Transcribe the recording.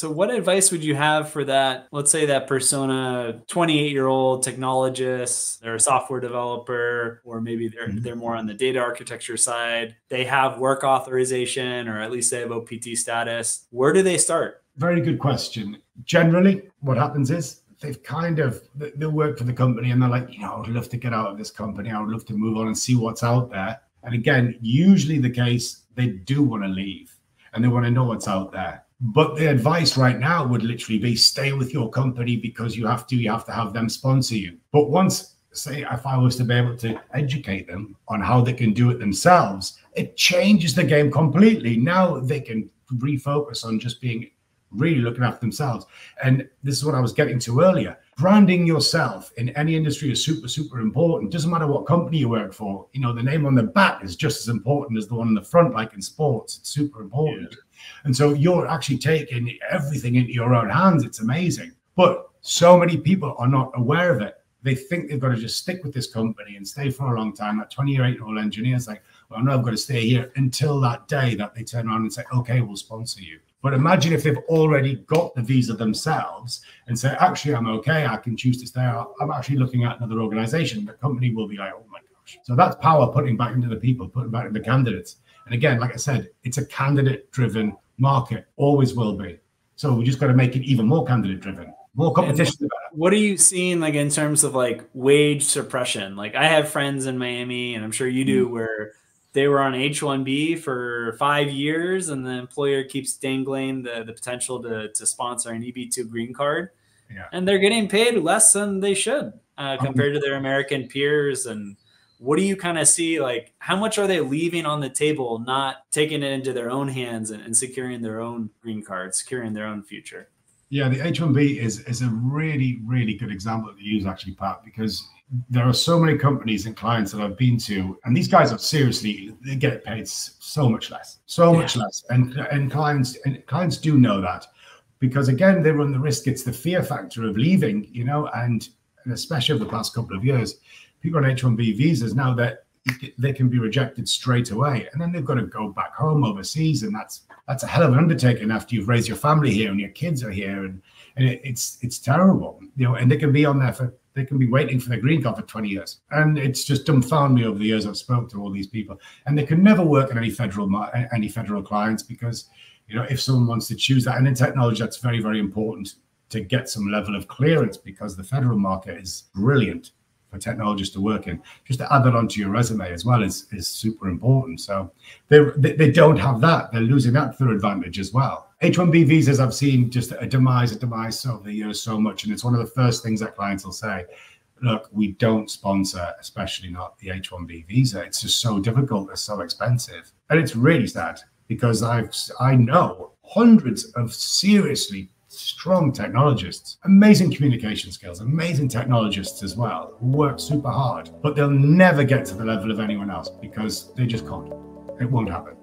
So what advice would you have for that, let's say that persona, 28-year-old technologist, they're a software developer, or maybe they're more on the data architecture side. They have work authorization, or at least they have OPT status. Where do they start? Very good question. Generally, what happens is they've they'll work for the company and they're like, you know, I would love to get out of this company. I would love to move on and see what's out there. And again, usually the case, they do want to leave and they want to know what's out there. But the advice right now would literally be stay with your company because you have to have them sponsor you. But once, say, if I was to be able to educate them on how they can do it themselves, it changes the game completely. Now they can refocus on just being really looking after themselves. And this is what I was getting to earlier. Branding yourself in any industry is super, super important. Doesn't matter what company you work for. You know, the name on the back is just as important as the one on the front, like in sports. It's super important. Yeah. And so you're actually taking everything into your own hands. It's amazing. But so many people are not aware of it. They think they've got to just stick with this company and stay for a long time. That 28-year-old engineer is like, well, no, I've got to stay here until that day that they turn around and say, okay, we'll sponsor you. But imagine if they've already got the visa themselves and say, actually, I'm okay. I can choose to stay out. I'm actually looking at another organization. The company will be like, oh, my gosh. So that's power putting back into the people, putting back into the candidates. And again, like I said, it's a candidate-driven market, always will be. So we just got to make it even more candidate-driven, more competition. And what are you seeing like in terms of like wage suppression? Like I have friends in Miami, and I'm sure you do, where they were on H-1B for 5 years, and the employer keeps dangling the potential to sponsor an EB-2 green card. Yeah. And they're getting paid less than they should compared to their American peers. And what do you kind of see? Like, how much are they leaving on the table, not taking it into their own hands and securing their own green card, securing their own future? Yeah, the H-1B is a really, really good example to use, actually, Pat, because there are so many companies and clients that I've been to, and these guys are seriously, they get paid so much less, so much less. And clients do know that, because again, they run the risk. It's the fear factor of leaving, you know, and especially over the past couple of years, people on H-1B visas now that they can be rejected straight away. And then they've got to go back home overseas. And that's a hell of an undertaking after you've raised your family here and your kids are here. And it's terrible, you know, and they can be on there for, they can be waiting for their green card for 20 years. And it's just dumbfounded me over the years I've spoken to all these people. And they can never work in any federal clients because, you know, if someone wants to choose that, and in technology, that's very, very important to get some level of clearance because the federal market is brilliant for technologists to work in. Just to add that onto your resume as well is super important. So they don't have that. They're losing that through advantage as well. H-1B visas, I've seen just a demise over the years so much. And it's one of the first things that clients will say, look, we don't sponsor, especially not the H-1B visa. It's just so difficult. They're so expensive. And it's really sad because I know hundreds of seriously strong technologists, amazing communication skills, amazing technologists as well, who work super hard, but they'll never get to the level of anyone else because they just can't. It won't happen.